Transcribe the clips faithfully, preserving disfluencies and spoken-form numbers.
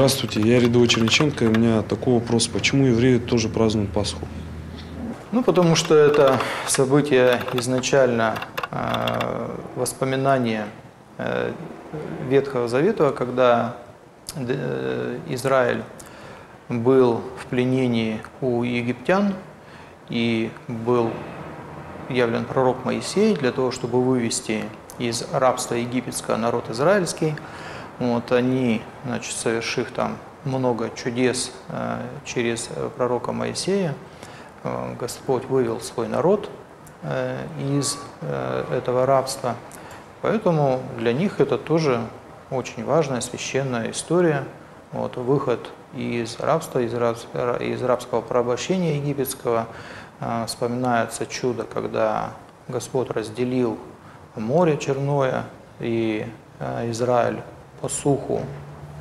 Здравствуйте, я Рядовой Черниченко, и у меня такой вопрос, почему евреи тоже празднуют Пасху? Ну, потому что это событие изначально э, воспоминание э, Ветхого Завета, когда э, Израиль был в пленении у египтян и был явлен пророк Моисей для того, чтобы вывести из рабства египетского народ израильский. Вот они, значит, совершив там много чудес э, через пророка Моисея, э, Господь вывел свой народ э, из э, этого рабства. Поэтому для них это тоже очень важная священная история. Вот, выход из рабства, из, раб, из рабского порабощения египетского. Э, вспоминается чудо, когда Господь разделил море Черное, и э, Израиль по суху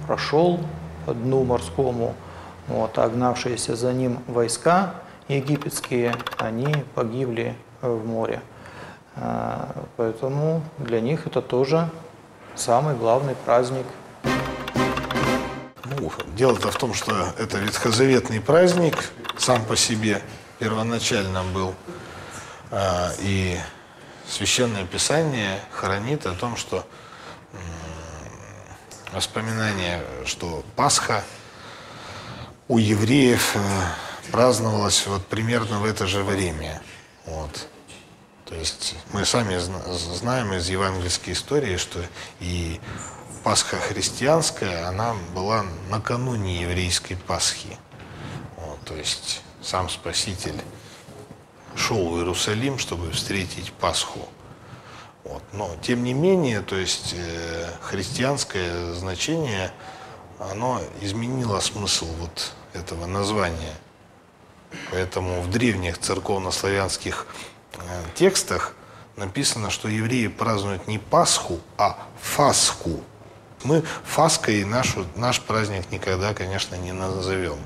прошел по дну морскому, вот, а гнавшиеся за ним войска египетские, они погибли в море. Поэтому для них это тоже самый главный праздник. Ну, дело-то в том, что это ветхозаветный праздник, сам по себе первоначально был, и Священное Писание хранит о том, что воспоминание, что Пасха у евреев праздновалась вот примерно в это же время. Вот. То есть мы сами знаем из евангельской истории, что и Пасха христианская, она была накануне еврейской Пасхи. Вот. То есть сам Спаситель шел в Иерусалим, чтобы встретить Пасху. Вот. Но, тем не менее, то есть, э, христианское значение, оно изменило смысл вот этого названия. Поэтому в древних церковнославянских э, текстах написано, что евреи празднуют не Пасху, а Фасху. Мы Фаской нашу, наш праздник никогда, конечно, не назовем.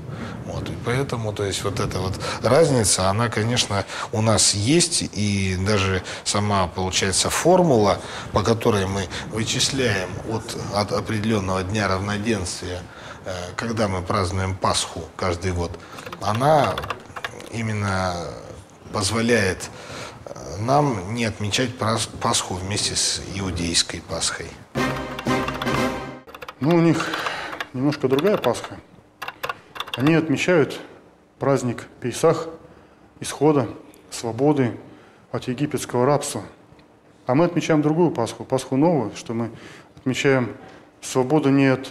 Вот. И поэтому, то есть, вот эта вот разница, она, конечно, у нас есть. И даже сама, получается, формула, по которой мы вычисляем от, от определенного дня равноденствия, когда мы празднуем Пасху каждый год, она именно позволяет нам не отмечать Пасху вместе с иудейской Пасхой. Ну, у них немножко другая Пасха. Они отмечают праздник Пейсах, исхода, свободы от египетского рабства. А мы отмечаем другую Пасху, Пасху новую, что мы отмечаем свободу не от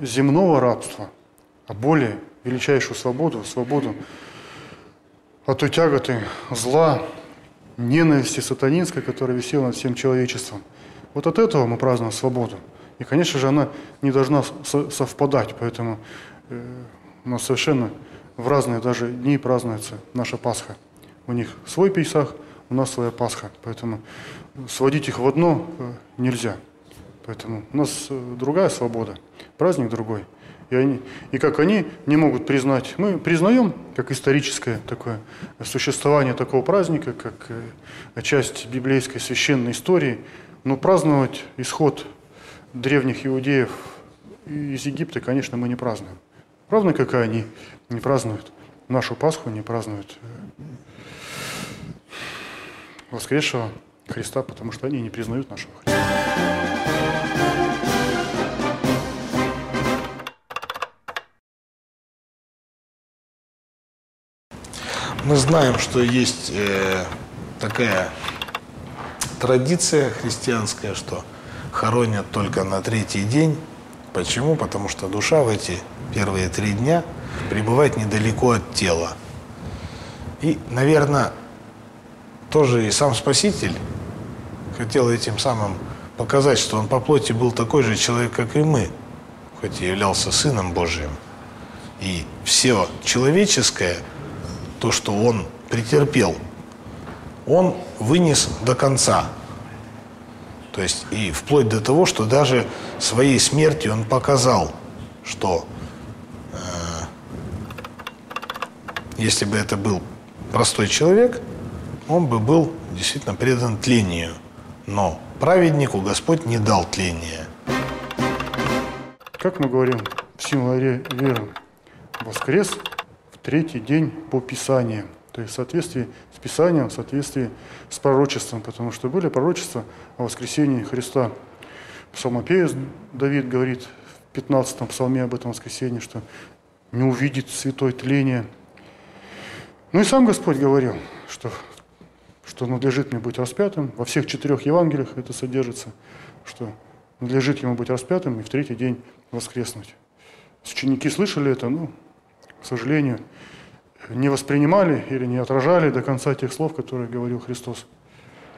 земного рабства, а более величайшую свободу, свободу от той тяготы, зла, ненависти сатанинской, которая висела над всем человечеством. Вот от этого мы празднуем свободу. И, конечно же, она не должна совпадать, поэтому у нас совершенно в разные даже дни празднуется наша Пасха. У них свой Пейсах, у нас своя Пасха, поэтому сводить их в одно нельзя. Поэтому у нас другая свобода, праздник другой. И, они, и как они не могут признать, мы признаем как историческое такое существование такого праздника, как часть библейской священной истории, но праздновать исход древних иудеев из Египта, конечно, мы не празднуем. Равно как и они не празднуют нашу Пасху, не празднуют воскресшего Христа, потому что они не признают нашего Христа. Мы знаем, что есть э, такая традиция христианская, что хоронят только на третий день. Почему? Потому что душа в эти первые три дня пребывает недалеко от тела. И, наверное, тоже и сам Спаситель хотел этим самым показать, что он по плоти был такой же человек, как и мы, хоть и являлся Сыном Божиим. И все человеческое, то, что он претерпел, он вынес до конца. То есть и вплоть до того, что даже своей смертью он показал, что э, если бы это был простой человек, он бы был действительно предан тлению. Но праведнику Господь не дал тления. Как мы говорим, Псимарирен воскрес в третий день по Писаниям. То есть в соответствии с Писанием, в соответствии с пророчеством, потому что были пророчества о воскресении Христа. Псалмопевец Давид говорит в пятнадцатом псалме об этом воскресении, что не увидит святой тления. Ну и сам Господь говорил, что, что надлежит мне быть распятым. Во всех четырех Евангелиях это содержится, что надлежит ему быть распятым и в третий день воскреснуть. Ученики слышали это, но, к сожалению, не воспринимали или не отражали до конца тех слов, которые говорил Христос.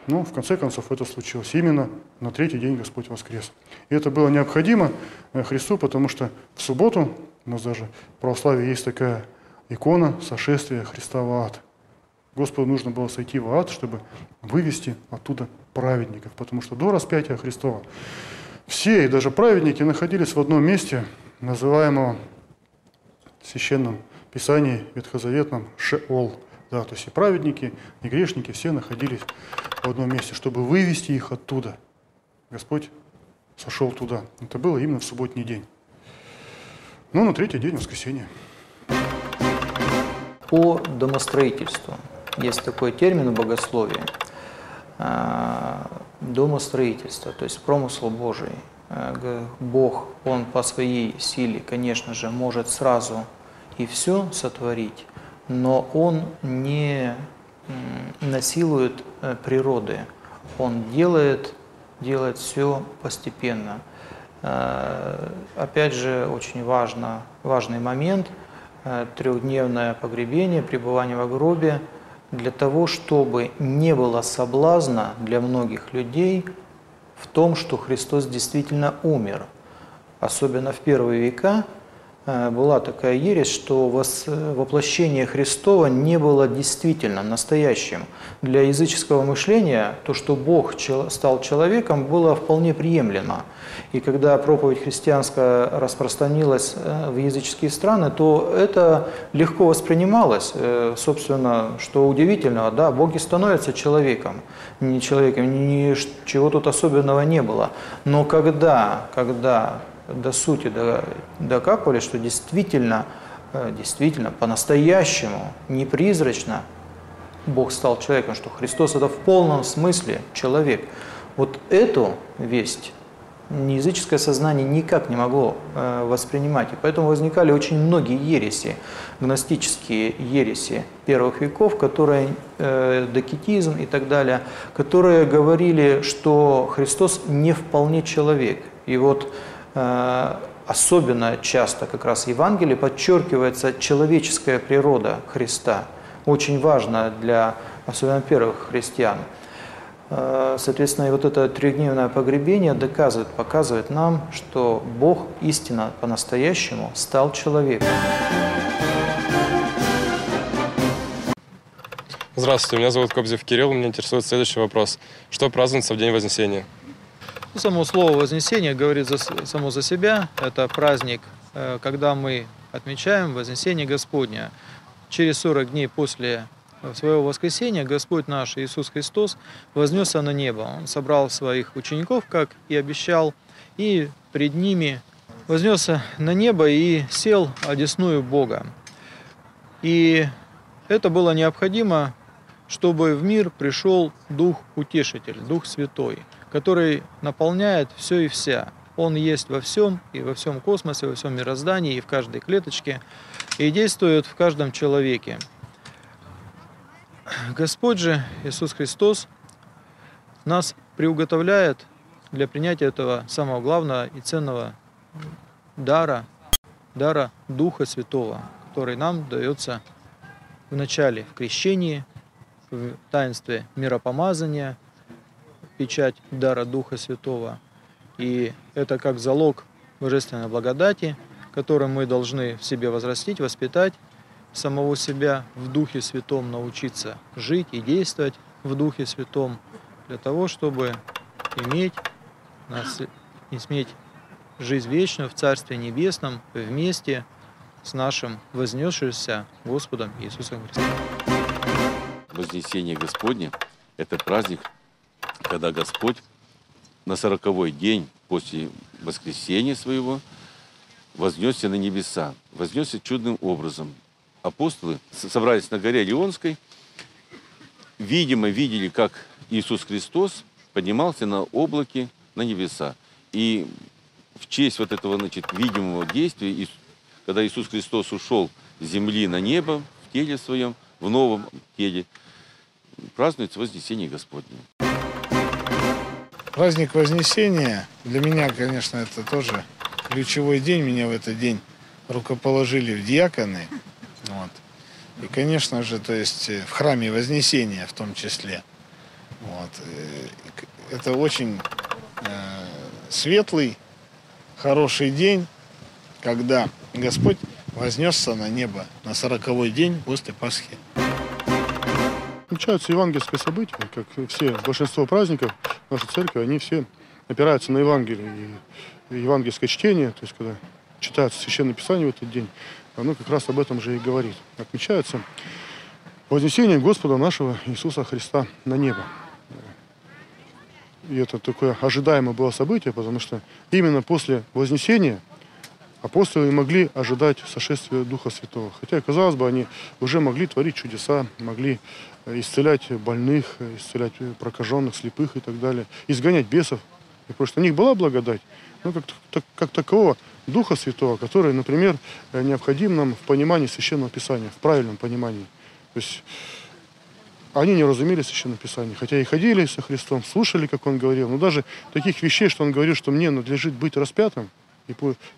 Но в конце концов это случилось. Именно на третий день Господь воскрес. И это было необходимо Христу, потому что в субботу, у нас даже в православии есть такая икона сошествия Христа в ад. Господу нужно было сойти в ад, чтобы вывести оттуда праведников, потому что до распятия Христова все, и даже праведники, находились в одном месте, называемого в Священном Писании ветхозаветном Шеол. Да, то есть и праведники, и грешники все находились в одном месте. Чтобы вывести их оттуда, Господь сошел туда. Это было именно в субботний день. Но на третий день воскресенья. По домостроительству. Есть такой термин в богословии. Домостроительство, то есть промысл Божий. Бог, Он по своей силе, конечно же, может сразу и все сотворить, но Он не насилует природы. Он делает, делает все постепенно. Опять же, очень важно, важный момент – трехдневное погребение, пребывание в гробе, для того, чтобы не было соблазна для многих людей в том, что Христос действительно умер. Особенно в первые века была такая ересь, что воплощение Христова не было действительно настоящим. Для языческого мышления то, что Бог стал человеком, было вполне приемлемо. И когда проповедь христианская распространилась в языческие страны, то это легко воспринималось. Собственно, что удивительного, да, Бог и становится человеком. Не человеком, ничего тут особенного не было. Но когда, когда... до сути докапывали, что действительно, действительно, по-настоящему, непризрачно Бог стал человеком, что Христос – это в полном смысле человек. Вот эту весть языческое сознание никак не могло воспринимать, и поэтому возникали очень многие ереси, гностические ереси первых веков, которые, э, докетизм и так далее, которые говорили, что Христос не вполне человек. И вот особенно часто как раз в Евангелии подчеркивается человеческая природа Христа. Очень важно для, особенно, первых христиан. Соответственно, и вот это трехдневное погребение доказывает, показывает нам, что Бог истинно по-настоящему стал человеком. Здравствуйте, меня зовут Кобзев Кирилл. Меня интересует следующий вопрос. Что празднуется в День Вознесения? Само слово «вознесение» говорит за, само за себя. Это праздник, когда мы отмечаем вознесение Господня. Через сорок дней после своего воскресения Господь наш Иисус Христос вознесся на небо. Он собрал своих учеников, как и обещал, и пред ними вознесся на небо и сел одесную Бога. И это было необходимо, чтобы в мир пришел Дух Утешитель, Дух Святой, который наполняет все и вся. Он есть во всем, и во всем космосе, во всем мироздании, и в каждой клеточке, и действует в каждом человеке. Господь же, Иисус Христос, нас приуготовляет для принятия этого самого главного и ценного дара, дара Духа Святого, который нам дается в начале, в крещении, в таинстве миропомазания, печать дара Духа Святого. И это как залог божественной благодати, которым мы должны в себе возрастить, воспитать самого себя в Духе Святом, научиться жить и действовать в Духе Святом, для того, чтобы иметь, нас, иметь жизнь вечную в Царстве Небесном вместе с нашим вознесшимся Господом Иисусом Христом. Вознесение Господне – это праздник, когда Господь на сороковой день после воскресения своего вознесся на небеса, вознесся чудным образом. Апостолы собрались на горе Леонской, видимо, видели, как Иисус Христос поднимался на облаке на небеса. И в честь вот этого, значит, видимого действия, когда Иисус Христос ушел с земли на небо в теле своем, в новом теле, празднуется Вознесение Господне. Праздник Вознесения для меня, конечно, это тоже ключевой день. Меня в этот день рукоположили в диаконы. Вот. И, конечно же, то есть в храме Вознесения в том числе. Вот. Это очень э, светлый, хороший день, когда Господь вознесся на небо на сороковой день после Пасхи. Включаются евангельские события, как все, большинство праздников нашей церкви, они все опираются на Евангелие, евангельское чтение, то есть когда читается Священное Писание в этот день, оно как раз об этом же и говорит. Отмечается Вознесение Господа нашего Иисуса Христа на небо. И это такое ожидаемое было событие, потому что именно после Вознесения апостолы могли ожидать сошествия Духа Святого. Хотя, казалось бы, они уже могли творить чудеса, могли исцелять больных, исцелять прокаженных, слепых и так далее, изгонять бесов. И просто у них была благодать, но как, так, как такового Духа Святого, который, например, необходим нам в понимании Священного Писания, в правильном понимании. То есть они не разумели Священное Писание, хотя и ходили со Христом, слушали, как Он говорил, но даже таких вещей, что Он говорил, что мне надлежит быть распятым, и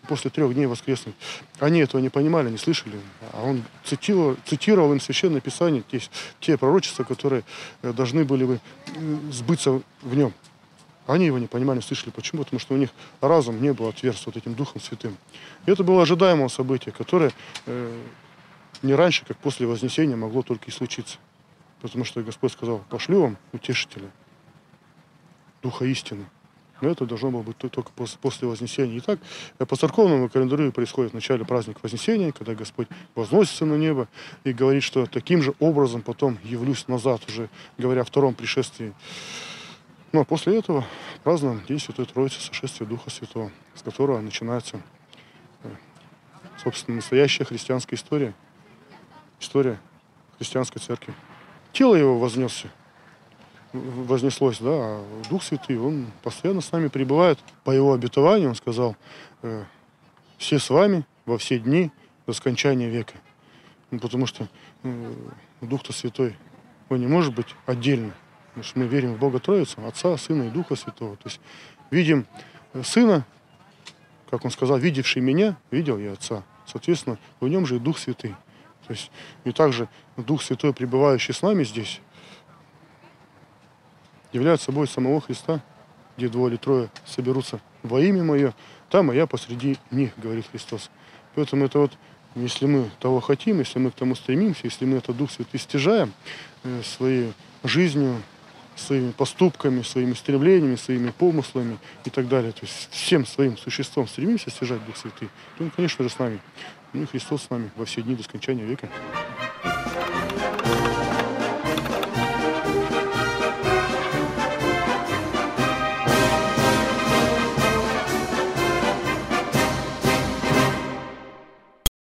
после трех дней воскреснуть. Они этого не понимали, не слышали. А он цитировал, цитировал им Священное Писание, те, те пророчества, которые должны были бы сбыться в нем. Они его не понимали, не слышали. Почему? Потому что у них разум не был отверст вот этим Духом Святым. И это было ожидаемое событие, которое э, не раньше, как после Вознесения, могло только и случиться. Потому что Господь сказал: «Пошлю вам утешителя, Духа истины». Но это должно было быть только после Вознесения. И так по церковному календарю происходит в начале праздник Вознесения, когда Господь возносится на небо и говорит, что таким же образом потом явлюсь назад, уже говоря о втором пришествии. Ну а после этого празднуем День Святой Троицы, сошествие Духа Святого, с которого начинается, собственно, настоящая христианская история, история христианской церкви. Тело его вознесся. Вознеслось, да, а Дух Святый, Он постоянно с нами пребывает. По Его обетованию Он сказал: «Все с вами во все дни до скончания века». Ну, потому что э, Дух-то Святой, Он не может быть отдельно. Потому что мы верим в Бога Троицу, Отца, Сына и Духа Святого. То есть видим Сына, как Он сказал: «Видевший меня, видел я Отца». Соответственно, в Нем же и Дух Святый. То есть и также Дух Святой, пребывающий с нами здесь, являет собой самого Христа, где двое или трое соберутся во имя Мое, там и Я посреди них, говорит Христос. Поэтому это вот, если мы того хотим, если мы к тому стремимся, если мы этот Дух Святый стяжаем э, своей жизнью, своими поступками, своими стремлениями, своими помыслами и так далее, то есть всем своим существом стремимся стяжать Дух Святый, то Он, конечно же, с нами. Ну и Христос с нами во все дни до скончания века.